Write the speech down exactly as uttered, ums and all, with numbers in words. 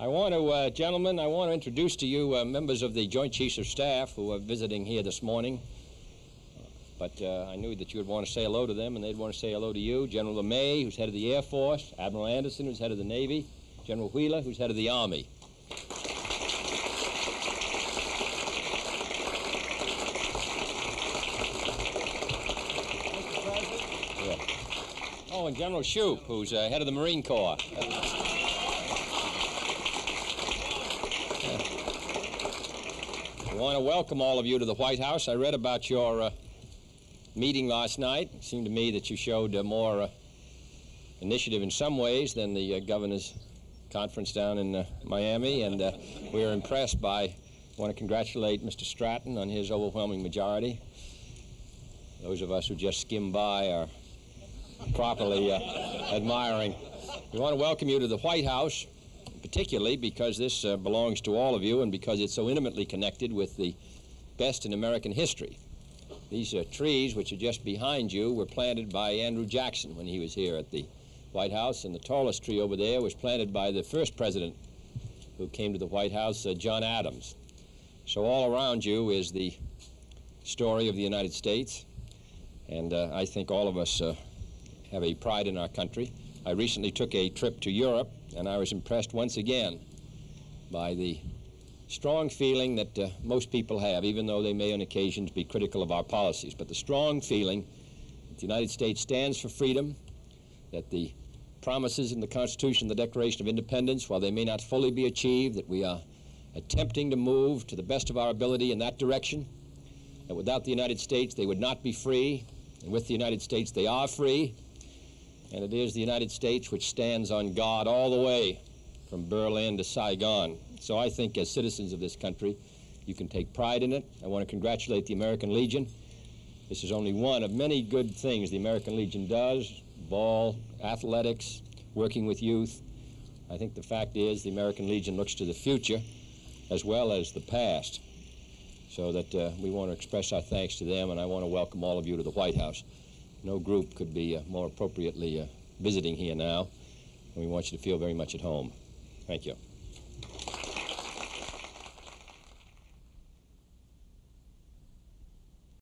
I want to, uh, gentlemen, I want to introduce to you uh, members of the Joint Chiefs of Staff who are visiting here this morning. But uh, I knew that you would want to say hello to them, and they'd want to say hello to you. General LeMay, who's head of the Air Force, Admiral Anderson, who's head of the Navy, General Wheeler, who's head of the Army. Mister President? Yeah. Oh, and General Shoup, who's uh, head of the Marine Corps. I want to welcome all of you to the White House. I read about your uh, meeting last night. It seemed to me that you showed uh, more uh, initiative in some ways than the uh, Governor's Conference down in uh, Miami, and uh, we are impressed by, I want to congratulate Mister Stratton on his overwhelming majority. Those of us who just skim by are properly uh, admiring. We want to welcome you to the White House, particularly because this uh, belongs to all of you and because it's so intimately connected with the best in American history. These uh, trees, which are just behind you, were planted by Andrew Jackson when he was here at the White House, and the tallest tree over there was planted by the first president who came to the White House, uh, John Adams. So all around you is the story of the United States, and uh, I think all of us uh, have a pride in our country. I recently took a trip to Europe, and I was impressed once again by the strong feeling that uh, most people have, even though they may on occasions be critical of our policies, but the strong feeling that the United States stands for freedom, that the promises in the Constitution, the Declaration of Independence, while they may not fully be achieved, that we are attempting to move to the best of our ability in that direction, that without the United States they would not be free, and with the United States they are free. And it is the United States which stands on guard all the way from Berlin to Saigon. So I think as citizens of this country, you can take pride in it. I want to congratulate the American Legion. This is only one of many good things the American Legion does: ball, athletics, working with youth. I think the fact is the American Legion looks to the future as well as the past. So that uh, we want to express our thanks to them, and I want to welcome all of you to the White House. No group could be uh, more appropriately uh, visiting here now, and we want you to feel very much at home. Thank you.